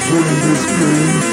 playing this game.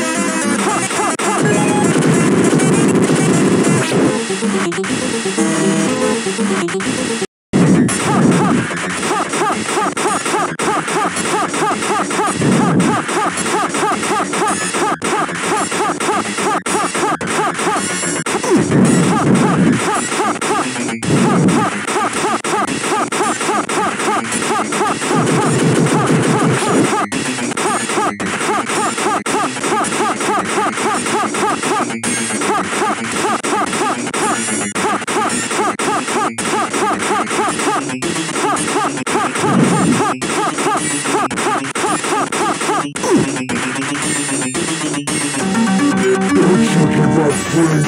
What